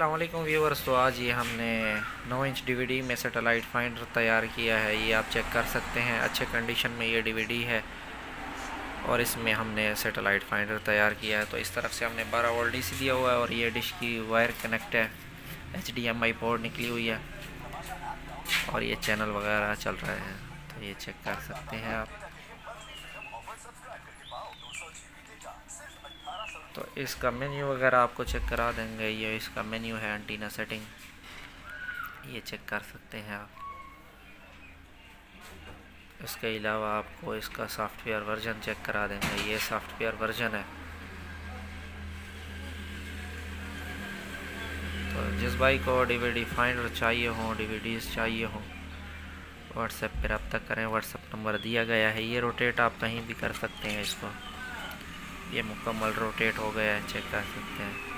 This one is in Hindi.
अस्सलाम वालेकुम व्यूअर्स। तो आज ये हमने 9 इंच डीवीडी में सेटेलाइट फाइंडर तैयार किया है। ये आप चेक कर सकते हैं, अच्छे कंडीशन में ये डीवीडी है और इसमें हमने सेटेलाइट फाइंडर तैयार किया है। तो इस तरफ से हमने 12 वोल्ट डीसी दिया हुआ है और ये डिश की वायर कनेक्ट है, HDMI पोर्ट निकली हुई है और ये चैनल वगैरह चल रहे हैं। तो ये चेक कर सकते हैं आप। तो इसका मेन्यू वगैरह आपको चेक करा देंगे। ये इसका मेन्यू है, एंटीना सेटिंग, ये चेक कर सकते हैं आप। इसके अलावा आपको इसका सॉफ्टवेयर वर्जन चेक करा देंगे। ये सॉफ्टवेयर वर्जन है। तो जिस भाई को डीवीडी फाइंडर चाहिए हो, डीवीडीज़ चाहिए हो, व्हाट्सएप पर रब्ता करें। व्हाट्सएप नंबर दिया गया है। ये रोटेट आप कहीं भी कर सकते हैं। इसको ये मुकम्मल रोटेट हो गया है, चेक कर सकते हैं।